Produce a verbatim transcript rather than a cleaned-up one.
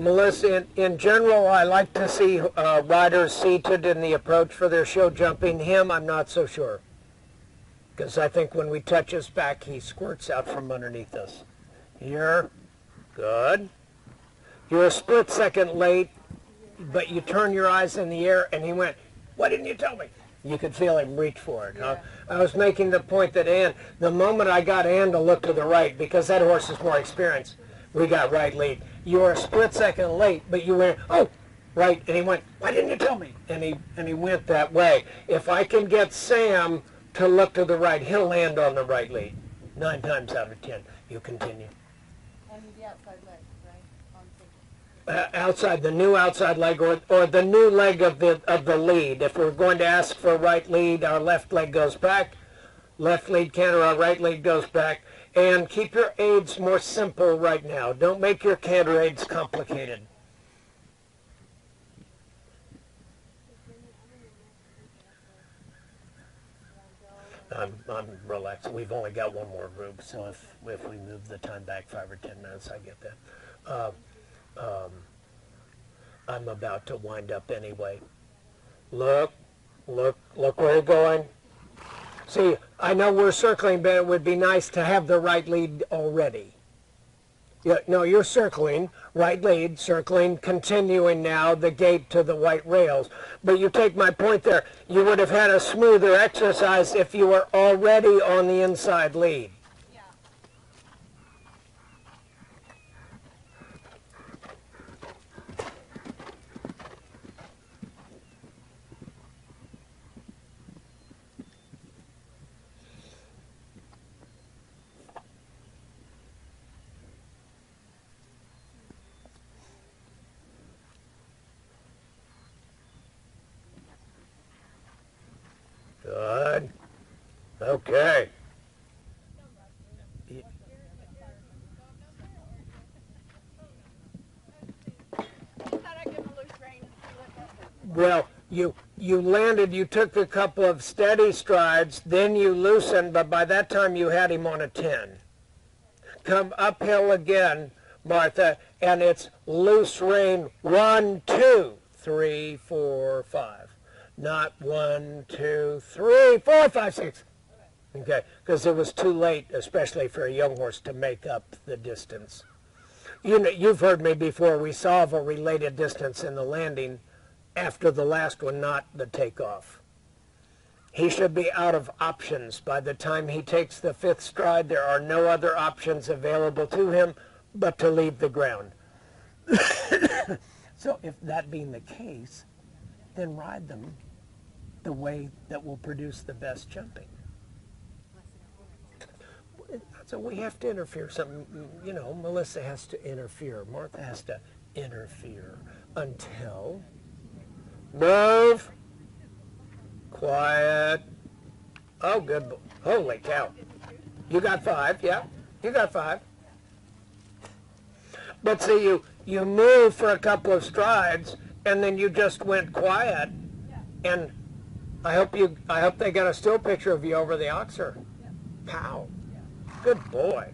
Melissa, in, in general, I like to see uh, riders seated in the approach for their show jumping. Him, I'm not so sure, because I think when we touch his back, he squirts out from underneath us. Here, good. You're a split second late, but you turn your eyes in the air, and he went, "Why didn't you tell me?" You could feel him reach for it. Yeah. I was making the point that Ann, the moment I got Ann to look to the right, because that horse is more experienced, we got right lead. You were a split second late, but you went, "Oh, right," and he went, "Why didn't you tell me?" And he and he went that way. If I can get Sam to look to the right, he'll land on the right lead. Nine times out of ten, you continue. And the outside leg, right? On uh, outside, the new outside leg, or or the new leg of the of the lead. If we're going to ask for right lead, our left leg goes back. Left lead canter, our right leg goes back. And keep your aids more simple right now. Don't make your canter aids complicated. I'm, I'm relaxed. We've only got one more group, so if, if we move the time back five or ten minutes, I get that. Uh, um, I'm about to wind up anyway. Look, look, look where you're going. See, I know we're circling, but it would be nice to have the right lead already. Yeah, no, you're circling, right lead, circling, continuing now the gate to the white rails. But you take my point there. You would have had a smoother exercise if you were already on the inside lead. Yeah. Good. Okay. Well, you you landed, you took a couple of steady strides, then you loosened, but by that time you had him on a ten. Come uphill again, Martha, and it's loose rein, one, two, three, four, five. Not one, two, three, four, five, six. Okay, because it was too late, especially for a young horse, to make up the distance. You know, you've heard me before. We solve a related distance in the landing after the last one, not the takeoff. He should be out of options by the time he takes the fifth stride. There are no other options available to him but to leave the ground. So, if that being the case, then ride them the way that will produce the best jumping. So we have to interfere. Something, you know, Melissa has to interfere. Martha has to interfere until move. Quiet. Oh, good boy. Holy cow. You got five, yeah. You got five. But see, you, you move for a couple of strides, and then you just went quiet, yeah. And I hope you—I hope they got a still picture of you over the oxer. Yeah. Pow! Yeah. Good boy.